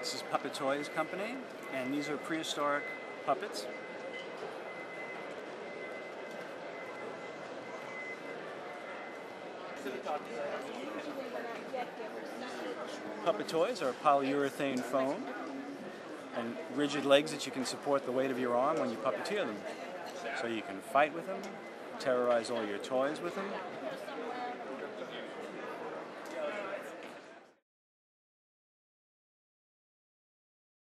This is Puppet Toys Company, and these are prehistoric puppets. Puppet toys are polyurethane foam and rigid legs that you can support the weight of your arm when you puppeteer them. So you can fight with them, terrorize all your toys with them.